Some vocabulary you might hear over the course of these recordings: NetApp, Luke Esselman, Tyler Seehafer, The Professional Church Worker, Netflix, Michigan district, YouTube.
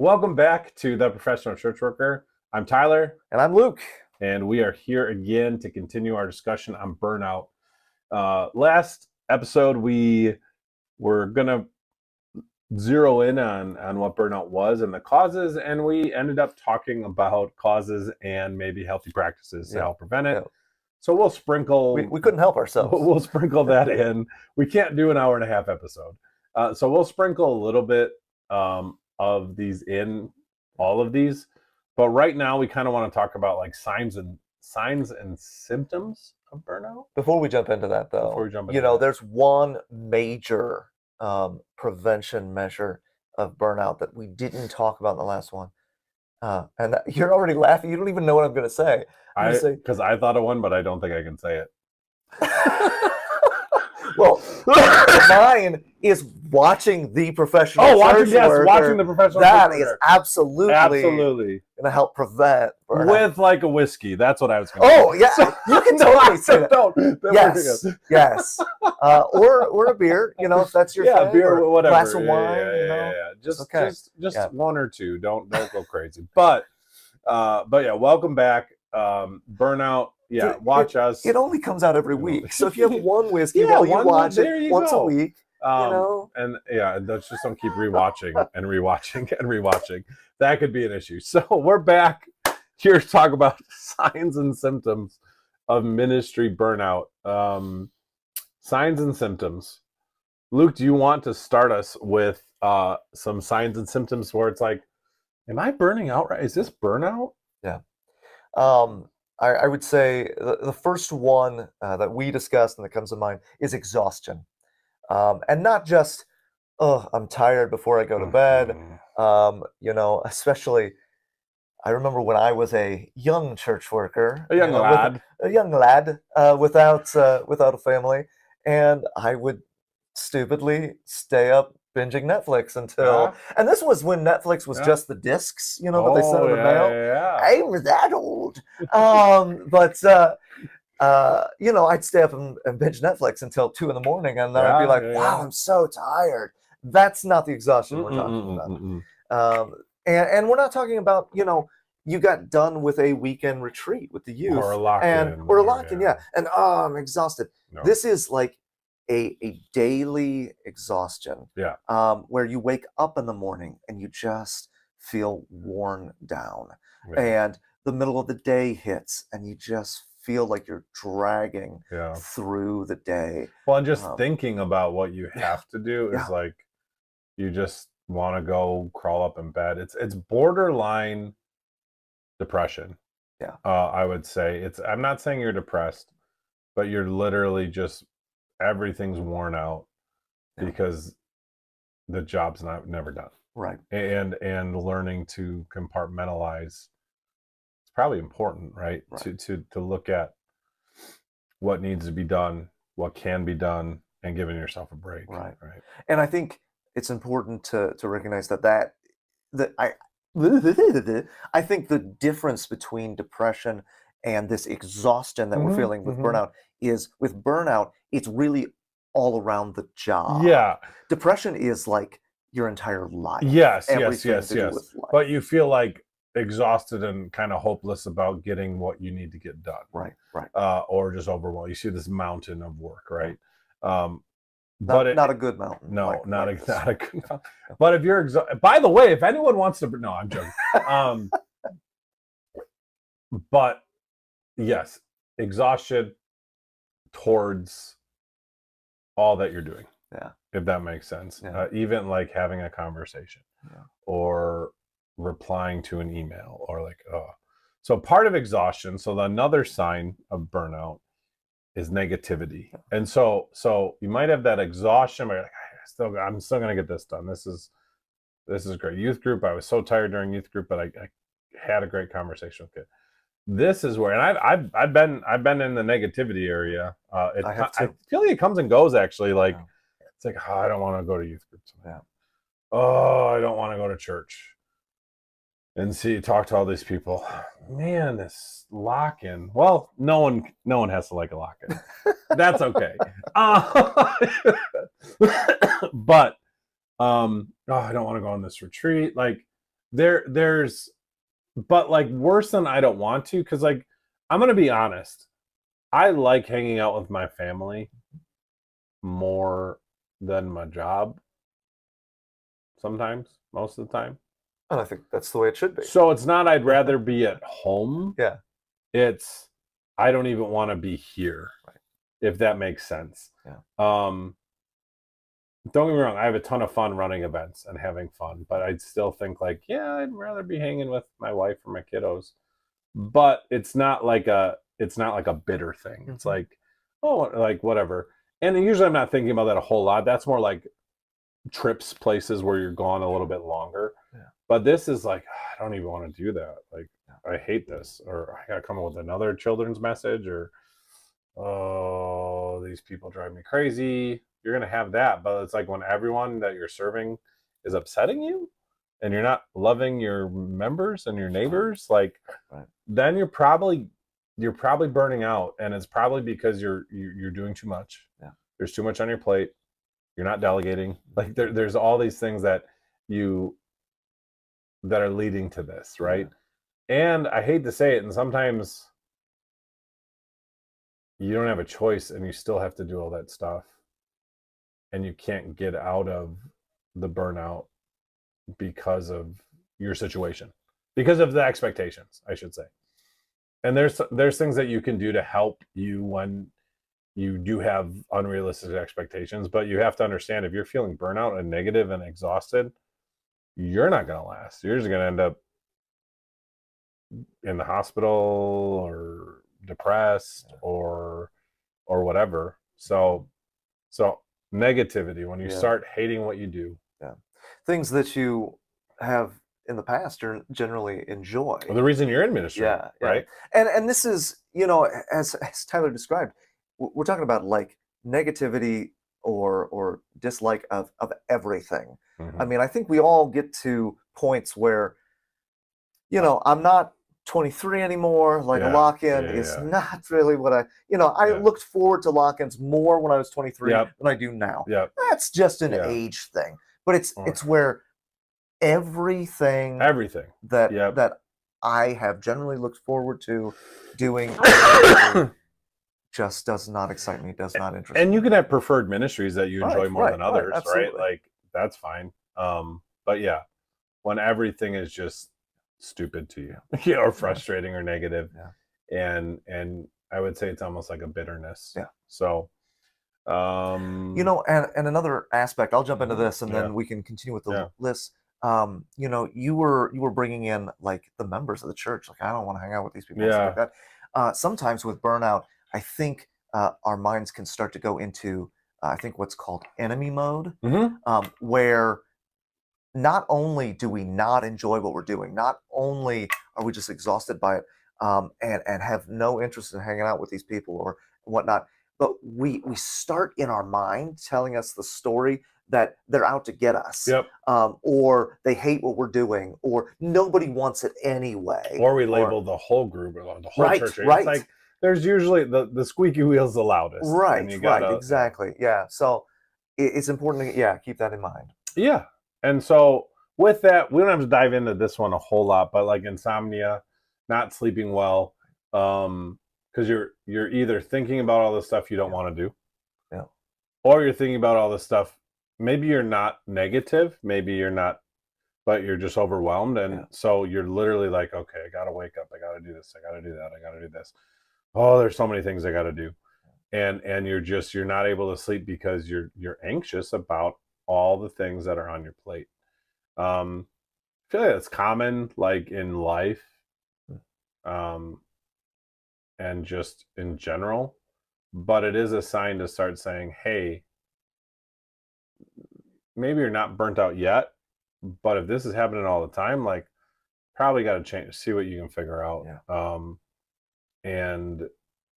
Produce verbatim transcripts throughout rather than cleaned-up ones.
Welcome back to The Professional Church Worker. I'm Tyler. And I'm Luke. And we are here again to continue our discussion on burnout. Uh, last episode, we were going to zero in on, on what burnout was and the causes, and we ended up talking about causes and maybe healthy practices to yeah. help prevent it. Yeah. So we'll sprinkle... We, we couldn't help ourselves. We'll, we'll sprinkle that in. We can't do an hour and a half episode. Uh, so we'll sprinkle a little bit um, of these in, all of these. But right now, we kind of want to talk about like signs and signs and symptoms of burnout. Before we jump into that, though, Before we jump into you know, that. there's one major um, prevention measure of burnout that we didn't talk about in the last one. Uh, and that, you're already laughing. You don't even know what I'm going to say. Because I, I thought of one, but I don't think I can say it. Well, mine is watching The Professional oh, Church watching, yes, Worker. watching The Professional That Church is absolutely, absolutely going to help prevent burnout. With like a whiskey. That's what I was going to Oh, say. yeah. So, you can totally no, say that. Don't. Yes. yes. Uh, or or a beer, you know, if that's your yeah, thing. beer or whatever. glass of wine. Yeah, yeah, you know? yeah, yeah. Just, okay. just, just yeah. one or two. Don't, don't go crazy. But, uh, but yeah, welcome back. Um, burnout. Yeah, watch it, us. It only comes out every week. So if you have one whiskey, yeah, well, you one, watch it you once go. a week. Um, you know? And yeah, that's just don't keep rewatching and rewatching and rewatching. That could be an issue. So we're back here to talk about signs and symptoms of ministry burnout. Um, signs and symptoms. Luke, do you want to start us with uh, some signs and symptoms where it's like, am I burning out? Right? Is this burnout? Yeah. Um, I, I would say the, the first one uh, that we discussed and that comes to mind is exhaustion. Um, and not just, oh, I'm tired before I go to bed. Um, you know, especially, I remember when I was a young church worker. A young you know, lad. With, a young lad uh, without, uh, without a family. And I would stupidly stay up binging Netflix until yeah. and this was when Netflix was yeah. just the discs, you know, that oh, they sent in the yeah, mail. Yeah, yeah. I was that old. Um, but uh, uh, you know, I'd stay up and, and binge Netflix until two in the morning, and then yeah, I'd be like, yeah, wow, yeah. I'm so tired. That's not the exhaustion mm-mm, we're talking about. Mm-mm. Um, and, and we're not talking about, you know, you got done with a weekend retreat with the youth or a lock in or a lock in, yeah. yeah. And oh, I'm exhausted. No. This is like A, a daily exhaustion yeah. um, where you wake up in the morning and you just feel worn down yeah. and the middle of the day hits and you just feel like you're dragging yeah. through the day. Well, and just um, thinking about what you have to do is yeah. like, you just want to go crawl up in bed. It's, it's borderline depression. Yeah. Uh, I would say it's, I'm not saying you're depressed, but you're literally just, everything's worn out because yeah. the job's not never done. Right. And and learning to compartmentalize, it's probably important, right? right? To to to look at what needs to be done, what can be done, and giving yourself a break. Right. Right. And I think it's important to to recognize that that that I I think the difference between depression and this exhaustion that mm-hmm, we're feeling with mm-hmm. burnout is with burnout, it's really all around the job. Yeah. Depression is like your entire life. Yes, Everything yes, yes, yes. But you feel like exhausted and kind of hopeless about getting what you need to get done. Right, right. Uh, or just overwhelmed. You see this mountain of work, right? Um, not, but it, not a good mountain. No, like, not, like a, not a good mountain. But if you're exhausted, by the way, if anyone wants to, no, I'm joking. Um, but yes, exhaustion towards all that you're doing. Yeah. If that makes sense. Yeah. Uh, even like having a conversation yeah. or replying to an email or like, oh. So part of exhaustion, so the, another sign of burnout is negativity. Yeah. And so so you might have that exhaustion, but you're like, I still, I'm still going to get this done. This is this is great. Youth group, I was so tired during youth group, but I, I had a great conversation with kids. This is where, and I've, I've I've been I've been in the negativity area. Uh, it, I, have to. I feel like it comes and goes. Actually, like yeah. it's like oh, I don't want to go to youth groups. Yeah. Oh, I don't want to go to church and see talk to all these people. Man, this lock-in. Well, no one no one has to like a lock-in. That's okay. Uh, but um, oh, I don't want to go on this retreat. Like there there's but like worse than I don't want to, because like I'm gonna be honest, I like hanging out with my family more than my job sometimes, most of the time. And I think that's the way it should be. So it's not I'd rather be at home. Yeah. It's I don't even want to be here. Right. If that makes sense. Yeah. Um don't get me wrong, I have a ton of fun running events and having fun, but I'd still think like, yeah, I'd rather be hanging with my wife or my kiddos. But it's not like a it's not like a bitter thing. It's like, oh, like whatever. And usually I'm not thinking about that a whole lot. That's more like trips, places where you're gone a little bit longer. Yeah. But this is like, I don't even want to do that. Like, I hate this, or I gotta come up with another children's message, or oh, these people drive me crazy. You're gonna have that, but it's like when everyone that you're serving is upsetting you, and you're not loving your members and your neighbors, like right. then you're probably you're probably burning out, and it's probably because you're you're doing too much. Yeah, there's too much on your plate. You're not delegating. Like there, there's all these things that you that are leading to this, right? Yeah. And I hate to say it, and sometimes you don't have a choice, and you still have to do all that stuff. And you can't get out of the burnout because of your situation, because of the expectations, I should say. And there's there's things that you can do to help you when you do have unrealistic expectations, but you have to understand if you're feeling burnout and negative and exhausted, you're not gonna last. You're just gonna end up in the hospital or depressed or or whatever. So so. Negativity, when you yeah. start hating what you do. Yeah. Things that you have in the past are generally enjoy. Well, the reason you're in ministry. Yeah. yeah. Right. And and this is, you know, as as Tyler described, we're talking about like negativity or or dislike of, of everything. Mm-hmm. I mean, I think we all get to points where, you know, I'm not twenty-three anymore, like yeah, a lock-in yeah, is yeah. not really what I, you know, I yeah. looked forward to lock-ins more when I was twenty-three yep. than I do now. Yep. That's just an yep. age thing, but it's right. it's where everything, everything that yep. that I have generally looked forward to doing just does not excite me, does not interest and, me. And you can have preferred ministries that you enjoy right, more right, than others, right, right? Like that's fine. Um, but yeah, when everything is just stupid to you yeah, or frustrating yeah. or negative yeah. and and I would say it's almost like a bitterness yeah so um you know and, and another aspect, I'll jump into this and yeah. then we can continue with the yeah. list. Um you know, you were you were bringing in like the members of the church, like I don't want to hang out with these people yeah. like that. Uh sometimes with burnout, I think uh our minds can start to go into uh, I think what's called enemy mode. Mm-hmm. Um where not only do we not enjoy what we're doing, not only are we just exhausted by it, um, and, and have no interest in hanging out with these people or whatnot, but we we start in our mind telling us the story that they're out to get us, yep. um, or they hate what we're doing, or nobody wants it anyway. Or we label or, the whole group, or the whole right, church. It's right. like there's usually the, the squeaky wheel's the loudest. Right, and you gotta, right, exactly. Yeah, so it, it's important to yeah, keep that in mind. Yeah. And so with that, we don't have to dive into this one a whole lot, but like insomnia, not sleeping well, um, because you're you're either thinking about all the stuff you don't yeah. want to do, yeah, or you're thinking about all the stuff. Maybe you're not negative, maybe you're not, but you're just overwhelmed, and yeah. so you're literally like, okay, I gotta wake up, I gotta do this, I gotta do that, I gotta do this. Oh, there's so many things I gotta do, and and you're just you're not able to sleep because you're you're anxious about all the things that are on your plate. Um, I feel like that's common, like in life, um, and just in general. But it is a sign to start saying, "Hey, maybe you're not burnt out yet, but if this is happening all the time, like, probably got to change. See what you can figure out." Yeah. Um, and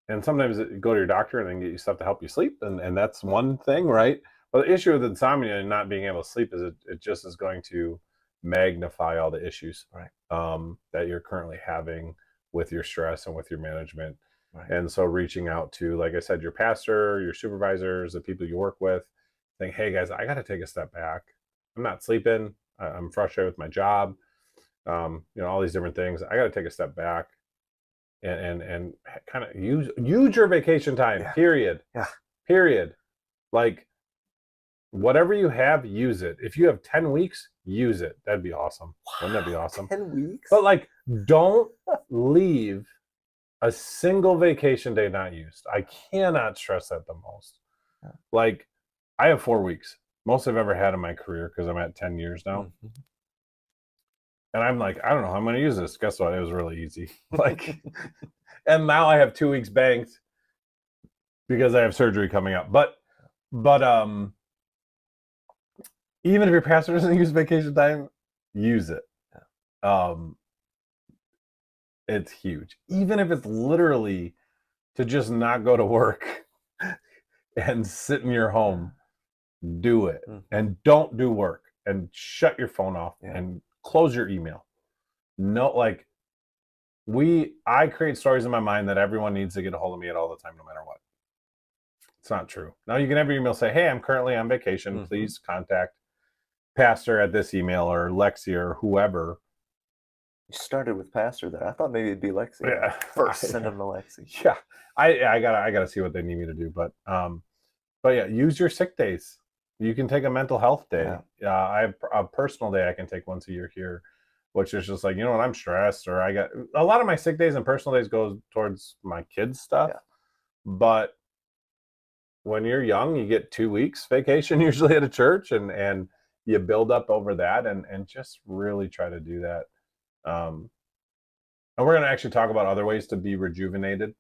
and sometimes it, go to your doctor and then get you stuff to help you sleep, and and that's one thing, right? Well, the issue with insomnia and not being able to sleep is it, it just is going to magnify all the issues right. um, that you're currently having with your stress and with your management. Right. And so reaching out to, like I said, your pastor, your supervisors, the people you work with, think, hey, guys, I got to take a step back. I'm not sleeping. I'm frustrated with my job. um, you know, all these different things. I got to take a step back and and, and kind of use use your vacation time. Yeah. Period. Yeah. Period. Like, whatever you have, use it. If you have ten weeks, use it. That'd be awesome. Wow, wouldn't that be awesome? ten weeks? But like, don't leave a single vacation day not used. I cannot stress that the most. Yeah. Like, I have four weeks. Most I've ever had in my career, because I'm at ten years now. Mm-hmm. And I'm like, I don't know how I'm going to use this. Guess what? It was really easy. Like, and now I have two weeks banked because I have surgery coming up. But, but, um, even if your pastor doesn't use vacation time, use it. Yeah. Um, it's huge. Even if it's literally to just not go to work and sit in your home, do it. Mm. And don't do work, and shut your phone off. Yeah. And close your email. No, like we, I create stories in my mind that everyone needs to get a hold of me at all the time, no matter what. It's not true. Now you can have your email say, hey, I'm currently on vacation. Mm-hmm. Please contact pastor at this email, or Lexi, or whoever. You started with pastor there. I thought maybe it'd be Lexi. Yeah. First, send them to Lexi. Yeah. I, I gotta, I gotta see what they need me to do, but, um, but yeah, use your sick days. You can take a mental health day. Yeah. Uh, I have a personal day I can take once a year here, which is just like, you know what, I'm stressed, or I got a lot of my sick days and personal days goes towards my kids' stuff. Yeah. But when you're young, you get two weeks vacation usually at a church, and, and you build up over that, and, and just really try to do that. Um, and we're going to actually talk about other ways to be rejuvenated.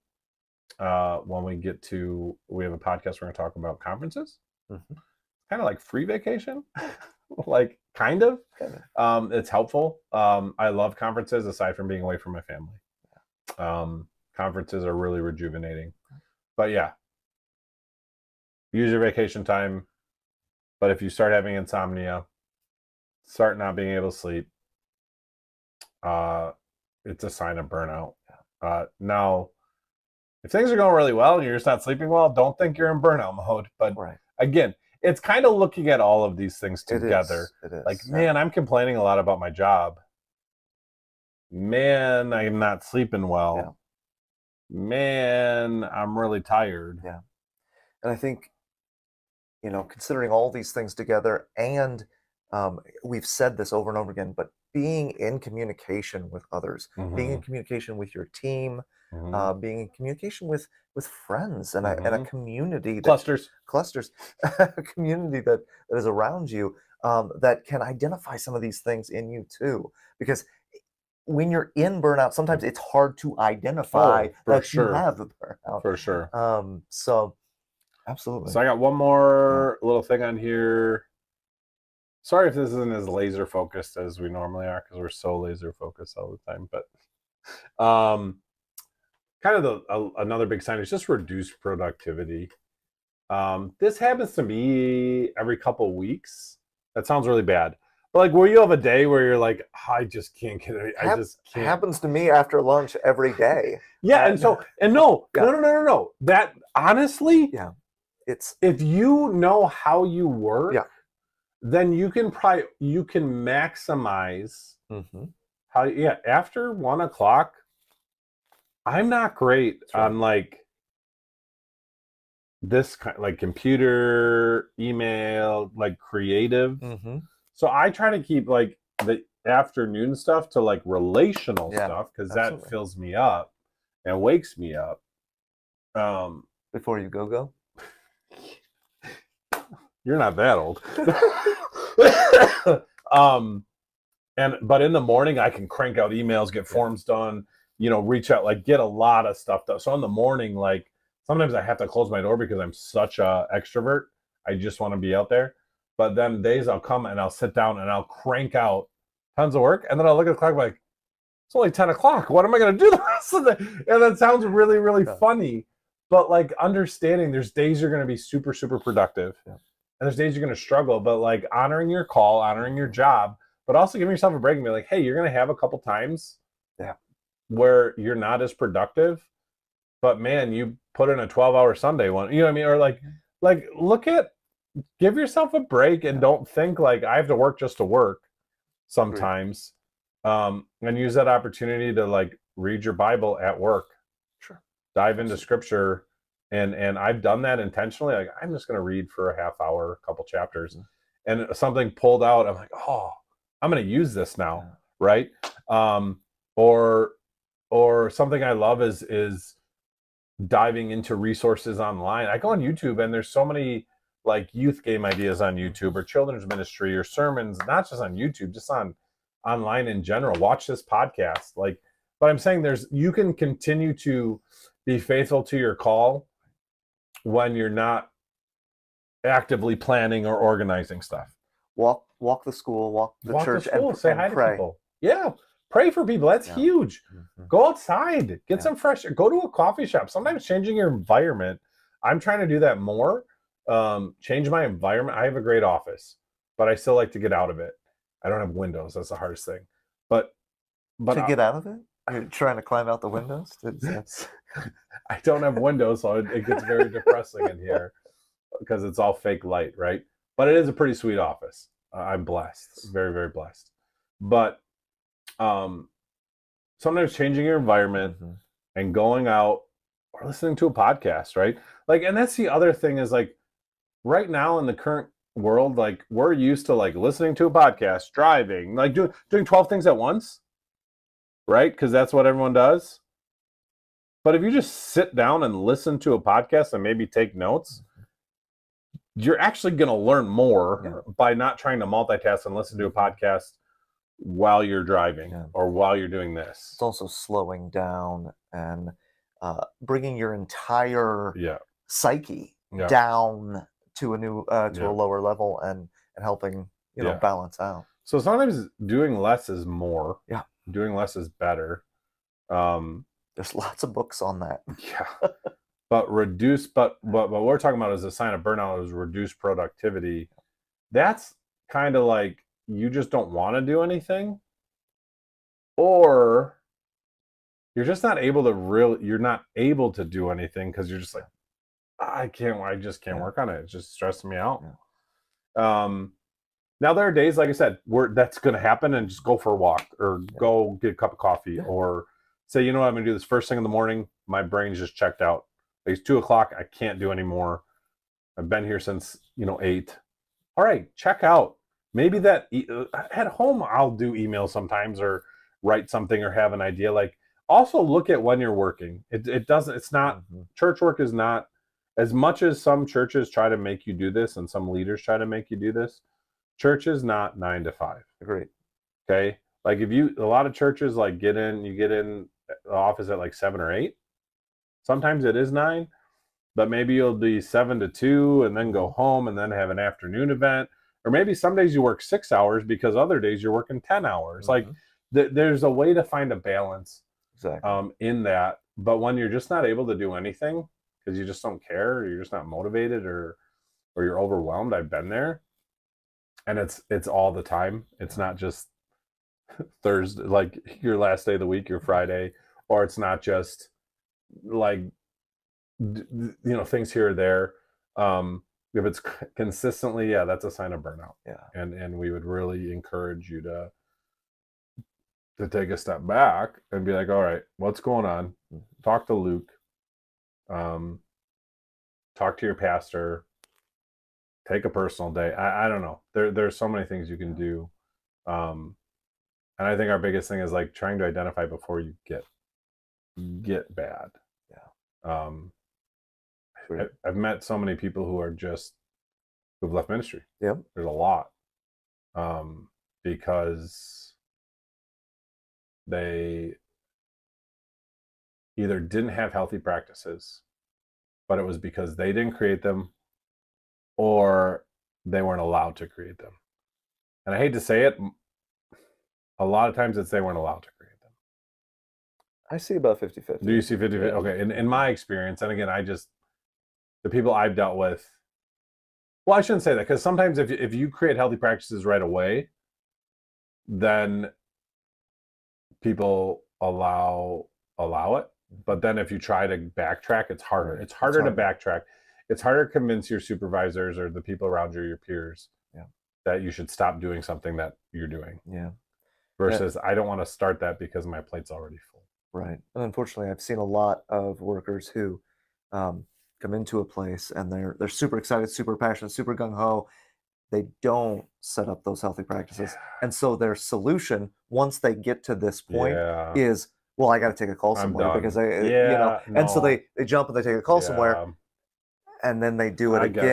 Uh, when we get to, we have a podcast, we're going to talk about conferences. Mm-hmm. Kind of like free vacation, like kind of, kind of. Um, it's helpful. Um, I love conferences aside from being away from my family. Yeah. Um, conferences are really rejuvenating, but yeah, use your vacation time. But if you start having insomnia, start not being able to sleep, uh, it's a sign of burnout. Yeah. Uh, now if things are going really well and you're just not sleeping well, don't think you're in burnout mode, but right. Again, it's kind of looking at all of these things together. It is. It is. Like, man, I'm complaining a lot about my job. Man, I'm not sleeping well. Yeah. Man, I'm really tired. Yeah. And I think, you know, considering all these things together, and um, we've said this over and over again, but being in communication with others, mm-hmm. being in communication with your team, mm-hmm. uh, being in communication with with friends, and mm-hmm. a and a community that, clusters clusters a community that, that is around you, um, that can identify some of these things in you too. Because when you're in burnout, sometimes it's hard to identify oh, that sure. you have the burnout. For sure. Um, so absolutely. So I got one more little thing on here. Sorry if this isn't as laser focused as we normally are, because we're so laser focused all the time. But um, kind of the, a, another big sign is just reduce productivity. Um, this happens to me every couple weeks. That sounds really bad, but like, where you have a day where you're like, I just can't get it. I just can't. Happens to me after lunch every day. Yeah, and so and no, yeah. no, no, no, no, no. That honestly, yeah, it's if you know how you work. Yeah. Then you can probably you can maximize mm-hmm. how yeah after one o'clock. I'm not great right. on like this kind like computer, email, like creative. Mm-hmm. So I try to keep like the afternoon stuff to like relational yeah, stuff, because that fills me up and wakes me up. Um, before you go go. You're not that old. um, and but in the morning, I can crank out emails, get forms done, you know, reach out, like get a lot of stuff done. So in the morning, like sometimes I have to close my door because I'm such a extrovert. I just want to be out there. But then days I'll come and I'll sit down and I'll crank out tons of work. And then I'll look at the clock and be like, it's only ten o'clock. What am I going to do the rest of the day? And that sounds really, really yeah. funny. But like understanding there's days you're going to be super, super productive. Yeah. And there's days you're going to struggle, but like honoring your call, honoring your job, but also giving yourself a break and be like, hey, you're going to have a couple times yeah. where you're not as productive, but man, you put in a twelve hour Sunday one, you know what I mean? Or like, like look at, give yourself a break and yeah. don't think like I have to work just to work sometimes. um, and use that opportunity to like read your Bible at work. Sure. Dive into scripture. And, and I've done that intentionally. Like, I'm just going to read for a half hour, a couple chapters, and something pulled out. I'm like, oh, I'm going to use this now. Yeah. Right. Um, or, or something I love is, is diving into resources online. I go on YouTube and there's so many like youth game ideas on YouTube, or children's ministry, or sermons, not just on YouTube, just on online in general. Watch this podcast. Like, but I'm saying there's, you can continue to be faithful to your call when you're not actively planning or organizing stuff. Walk, walk the school, walk the walk church, the school, and say and hi pray. to people. Yeah. Pray for people. That's yeah. huge. Mm-hmm. Go outside, get yeah. some fresh, go to a coffee shop. Sometimes changing your environment. I'm trying to do that more. Um, change my environment. I have a great office, but I still like to get out of it. I don't have windows. That's the hardest thing, but, but to I, get out of it, I'm trying to climb out the windows. I don't have windows. So it, it gets very depressing in here because it's all fake light. Right. But it is a pretty sweet office. Uh, I'm blessed. Very, very blessed. But, um sometimes changing your environment mm-hmm. and going out or listening to a podcast, right? Like, and that's the other thing is like right now in the current world, like we're used to like listening to a podcast, driving, like doing doing twelve things at once, right? Because that's what everyone does. But if you just sit down and listen to a podcast and maybe take notes, you're actually going to learn more yeah. by not trying to multitask and listen to a podcast while you're driving yeah. or while you're doing this. It's also slowing down and uh, bringing your entire yeah. psyche yeah. down to a new uh, to yeah. a lower level and and helping you know yeah. balance out. So sometimes doing less is more. Yeah, doing less is better. Um, There's lots of books on that. yeah, but reduce. But but what we're talking about is a sign of burnout is reduced productivity. That's kind of like, you just don't want to do anything, or you're just not able to really, you're not able to do anything because you're just like, I can't, I just can't yeah. work on it. It's just stressing me out. Yeah. Um, now there are days, like I said, where that's going to happen and just go for a walk or yeah. go get a cup of coffee yeah. or say, you know what, I'm going to do this first thing in the morning. My brain's just checked out. It's two o'clock. I can't do anymore. I've been here since, you know, eight. All right, check out. Maybe that e at home, I'll do email sometimes or write something or have an idea. Like also look at when you're working. It, it doesn't, it's not, mm-hmm. church work is not, as much as some churches try to make you do this and some leaders try to make you do this, church is not nine to five. Agreed. Okay. Like if you, a lot of churches like get in, you get in the office at like seven or eight. Sometimes it is nine, but maybe you'll be seven to two and then go home and then have an afternoon event. Or maybe some days you work six hours because other days you're working ten hours. Mm-hmm. Like th there's a way to find a balance exactly. um, in that. But when you're just not able to do anything because you just don't care, or you're just not motivated, or or you're overwhelmed. I've been there, and it's it's all the time. It's not just Thursday, like your last day of the week, your Friday, or it's not just like, you know, things here or there. Um, If it's consistently, yeah, that's a sign of burnout. Yeah. And and we would really encourage you to to take a step back and be like, all right, what's going on? Talk to Luke. Um, talk to your pastor. Take a personal day. I, I don't know. There there's so many things you can do. Um, and I think our biggest thing is like trying to identify before you get get bad. Yeah. Um I've met so many people who are just, who've left ministry. Yeah. There's a lot. Um, because they either didn't have healthy practices, but it was because they didn't create them or they weren't allowed to create them. And I hate to say it, a lot of times it's they weren't allowed to create them. I see about fifty fifty. Do you see fifty fifty? Okay. In, in my experience, and again, I just, the people I've dealt with, well, I shouldn't say that, because sometimes if, if you create healthy practices right away, then people allow allow it. But then if you try to backtrack, it's harder. It's harder it's hard. to backtrack. It's harder to convince your supervisors or the people around you, your peers, yeah. that you should stop doing something that you're doing. Yeah. versus yeah. I don't want to start that because my plate's already full. Right. And unfortunately, I've seen a lot of workers who um, come into a place and they're they're super excited, super passionate, super gung-ho. They don't set up those healthy practices. Yeah. And so their solution, once they get to this point, yeah. is, well, I got to take a call somewhere because I, yeah, you know, no. and so they, they jump and they take a call yeah. somewhere and then they do it I again.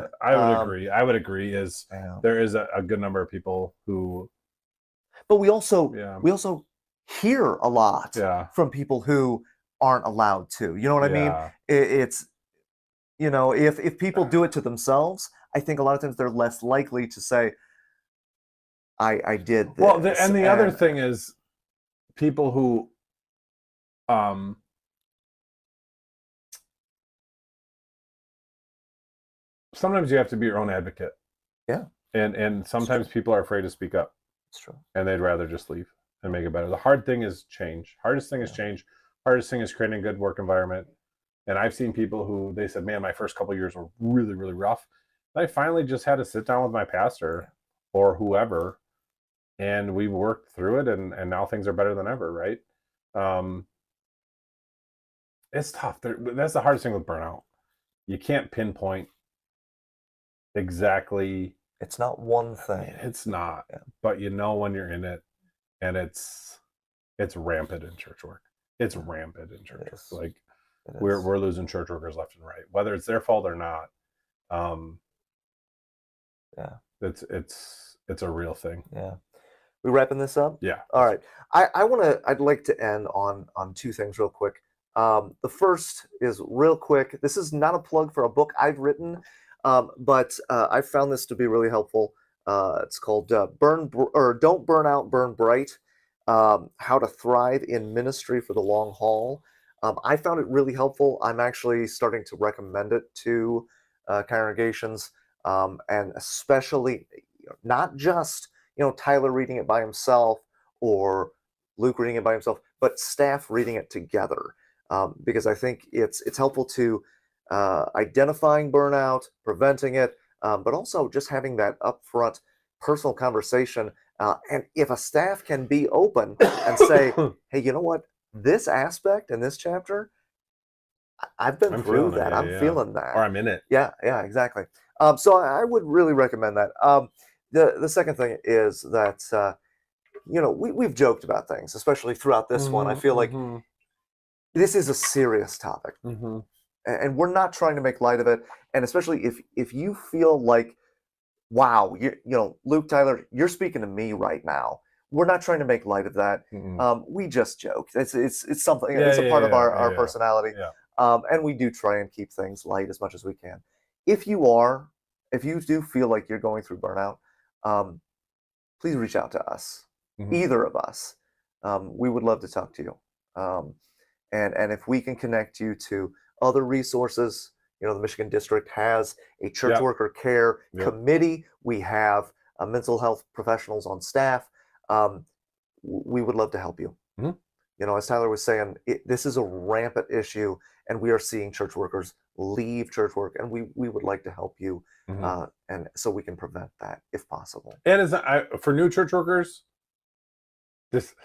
Guess, yeah. I would um, agree. I would agree is yeah. there is a, a good number of people who, but we also, yeah. we also hear a lot yeah. from people who aren't allowed to, you know what I yeah. mean? It, it's, you know, if, if people do it to themselves, I think a lot of times they're less likely to say, I, I did this. Well, the, and the and, other thing is people who, um, sometimes you have to be your own advocate. Yeah. And, and sometimes people are afraid to speak up. It's true. And they'd rather just leave and make it better. The hard thing is change. Hardest thing yeah. is change. Hardest thing is creating a good work environment. And I've seen people who, they said, man, my first couple of years were really, really rough. I finally just had to sit down with my pastor or whoever, and we worked through it, and, and now things are better than ever, right? Um, it's tough. There, that's the hardest thing with burnout. You can't pinpoint exactly. It's not one thing. It's not. Yeah. But you know when you're in it, and it's it's rampant in church work. It's rampant in church work. Like we're we're losing church workers left and right, whether it's their fault or not. Um, Yeah, it's it's it's a real thing. Yeah, we wrapping this up. Yeah. All right. I I want to. I'd like to end on on two things real quick. Um, the first is real quick. This is not a plug for a book I've written, um, but uh, I found this to be really helpful. Uh, it's called uh, "Burn or Don't Burn Out, Burn Bright: um, How to Thrive in Ministry for the Long Haul." Um, I found it really helpful. I'm actually starting to recommend it to uh, congregations. Um, and especially not just, you know, Tyler reading it by himself or Luke reading it by himself, but staff reading it together, um, because I think it's it's helpful to uh, identifying burnout, preventing it, um, but also just having that upfront personal conversation. Uh, and if a staff can be open and say, hey, you know what, this aspect in this chapter, I've been I'm through that. It, I'm yeah. feeling that. Or I'm in it. Yeah, yeah, exactly. Um, so I would really recommend that. Um, the the second thing is that, uh, you know, we, we've joked about things, especially throughout this mm-hmm, one. I feel like mm-hmm. this is a serious topic, mm-hmm. and we're not trying to make light of it. And especially if if you feel like, wow, you you know, Luke, Tyler, you're speaking to me right now. We're not trying to make light of that. Mm-hmm. Um, we just joke. It's it's it's something. Yeah, it's yeah, a part yeah, of our, yeah, our yeah. personality, yeah. Um, and we do try and keep things light as much as we can. If you are, if you do feel like you're going through burnout, um, please reach out to us, mm-hmm. either of us. Um, we would love to talk to you. Um, and, and if we can connect you to other resources, you know, the Michigan district has a church yep. worker care yep. committee. We have uh, mental health professionals on staff. Um, we would love to help you. Mm-hmm. You know, as Tyler was saying, it, this is a rampant issue, and we are seeing church workers leave church work, and we we would like to help you, mm-hmm. uh, and so we can prevent that if possible. And as I, for new church workers, this, this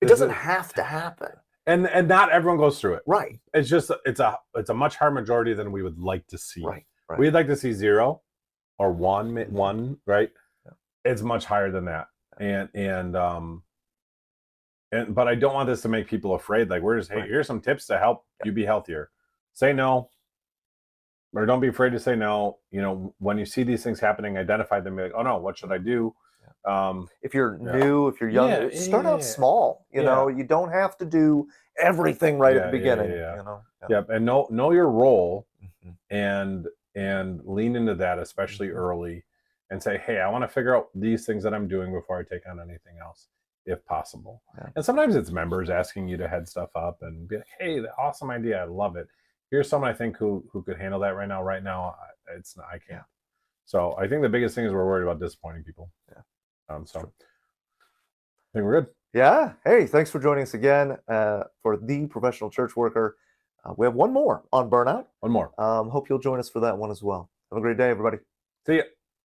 it doesn't is, have to happen, and and not everyone goes through it. Right. It's just it's a it's a much higher majority than we would like to see. Right. right. We'd like to see zero, or one one right. Yeah. It's much higher than that, and and um. And, but I don't want this to make people afraid. Like we're just, hey, right. here's some tips to help you be healthier. Say no, or don't be afraid to say no. You know, when you see these things happening, identify them. Be like, oh no, what should I do? Yeah. Um, if you're yeah. new, if you're young, yeah, start yeah, out small. You yeah. know, you don't have to do everything right yeah, at the beginning. Yeah, yeah, yeah. You know, yeah. Yep. And know know your role, mm-hmm. and and lean into that, especially mm-hmm. early, and say, hey, I want to figure out these things that I'm doing before I take on anything else. If possible. Yeah. And sometimes it's members asking you to head stuff up and be like, hey, the awesome idea. I love it. Here's someone I think who who could handle that right now. Right now, I, it's not, I can't. So I think the biggest thing is we're worried about disappointing people. Yeah. Um, so True. I think we're good. Yeah. Hey, thanks for joining us again uh, for The Professional Church Worker. Uh, we have one more on burnout. One more. Um, hope you'll join us for that one as well. Have a great day, everybody. See ya.